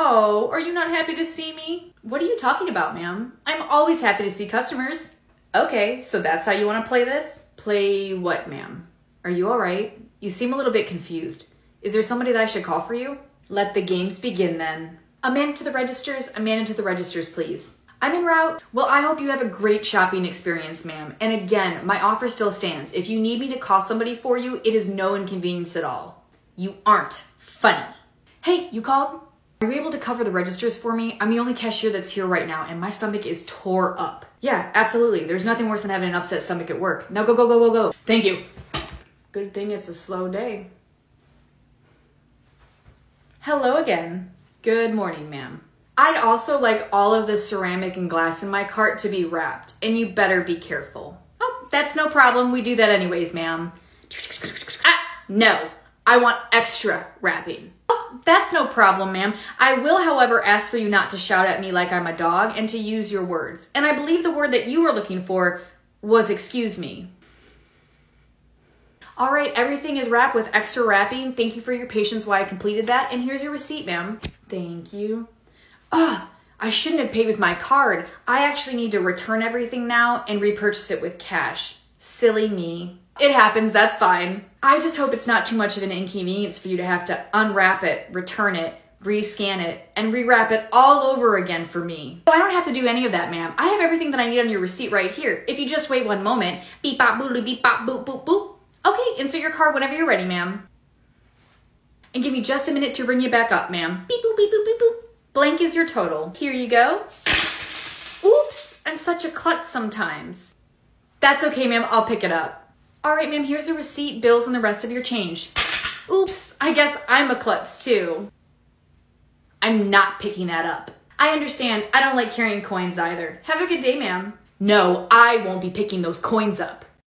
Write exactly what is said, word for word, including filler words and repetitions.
Oh, are you not happy to see me? What are you talking about, ma'am? I'm always happy to see customers. Okay, so that's how you want to play this? Play what, ma'am? Are you all right? You seem a little bit confused. Is there somebody that I should call for you? Let the games begin then. A man to the registers, a man to the registers, please. I'm en route. Well, I hope you have a great shopping experience, ma'am. And again, my offer still stands. If you need me to call somebody for you, it is no inconvenience at all. You aren't funny. Hey, you called? Are you able to cover the registers for me? I'm the only cashier that's here right now, and my stomach is tore up. Yeah, absolutely. There's nothing worse than having an upset stomach at work. Now go, go, go, go, go. Thank you. Good thing it's a slow day. Hello again. Good morning, ma'am. I'd also like all of the ceramic and glass in my cart to be wrapped, and you better be careful. Oh, that's no problem. We do that anyways, ma'am. Ah, no, I want extra wrapping. Oh, that's no problem, ma'am. I will, however, ask for you not to shout at me like I'm a dog and to use your words. And I believe the word that you were looking for was excuse me. All right, everything is wrapped with extra wrapping. Thank you for your patience while I completed that. And here's your receipt, ma'am. Thank you. Oh, I shouldn't have paid with my card. I actually need to return everything now and repurchase it with cash. Silly me. It happens, that's fine. I just hope it's not too much of an inconvenience for you to have to unwrap it, return it, rescan it, and rewrap it all over again for me. So I don't have to do any of that, ma'am. I have everything that I need on your receipt right here. If you just wait one moment, beep bop boodly beep bop boop boop boop. Okay, insert your card whenever you're ready, ma'am. And give me just a minute to ring you back up, ma'am. Beep boop beep boop beep boop. Blank is your total. Here you go. Oops, I'm such a klutz sometimes. That's okay, ma'am, I'll pick it up. All right, ma'am, here's a receipt, bills, and the rest of your change. Oops, I guess I'm a klutz too. I'm not picking that up. I understand, I don't like carrying coins either. Have a good day, ma'am. No, I won't be picking those coins up.